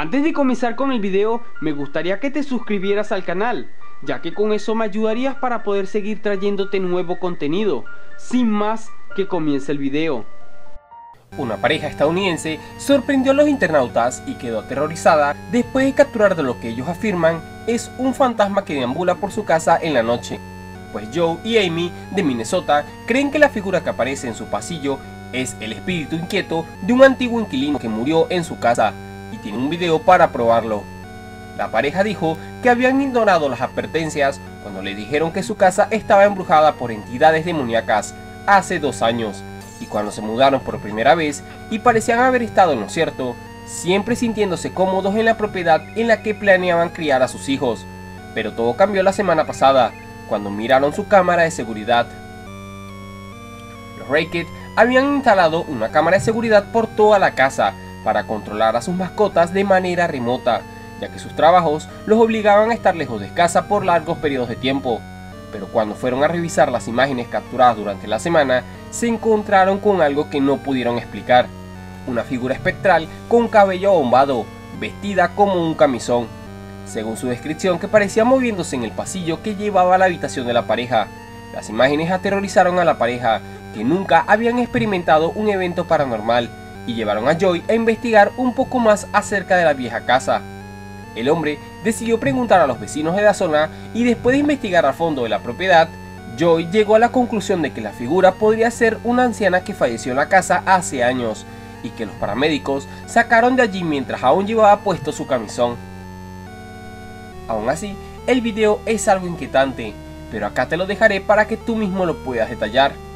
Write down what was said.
Antes de comenzar con el video, me gustaría que te suscribieras al canal, ya que con eso me ayudarías para poder seguir trayéndote nuevo contenido. Sin más, que comience el video. Una pareja estadounidense sorprendió a los internautas y quedó aterrorizada después de capturar de lo que ellos afirman es un fantasma que deambula por su casa en la noche, pues Joe y Amy de Minnesota creen que la figura que aparece en su pasillo es el espíritu inquieto de un antiguo inquilino que murió en su casa y tiene un video para probarlo. La pareja dijo que habían ignorado las advertencias cuando le dijeron que su casa estaba embrujada por entidades demoníacas hace 2 años, y cuando se mudaron por primera vez y parecían haber estado en lo cierto, siempre sintiéndose cómodos en la propiedad en la que planeaban criar a sus hijos. Pero todo cambió la semana pasada, cuando miraron su cámara de seguridad. Los Raykett habían instalado una cámara de seguridad por toda la casa para controlar a sus mascotas de manera remota, ya que sus trabajos los obligaban a estar lejos de casa por largos periodos de tiempo. Pero cuando fueron a revisar las imágenes capturadas durante la semana, se encontraron con algo que no pudieron explicar: una figura espectral con cabello abombado, vestida como un camisón, según su descripción, que parecía moviéndose en el pasillo que llevaba a la habitación de la pareja. Las imágenes aterrorizaron a la pareja, que nunca habían experimentado un evento paranormal, y llevaron a Joy a investigar un poco más acerca de la vieja casa. El hombre decidió preguntar a los vecinos de la zona, y después de investigar a fondo de la propiedad, Joy llegó a la conclusión de que la figura podría ser una anciana que falleció en la casa hace años y que los paramédicos sacaron de allí mientras aún llevaba puesto su camisón. Aún así, el video es algo inquietante, pero acá te lo dejaré para que tú mismo lo puedas detallar.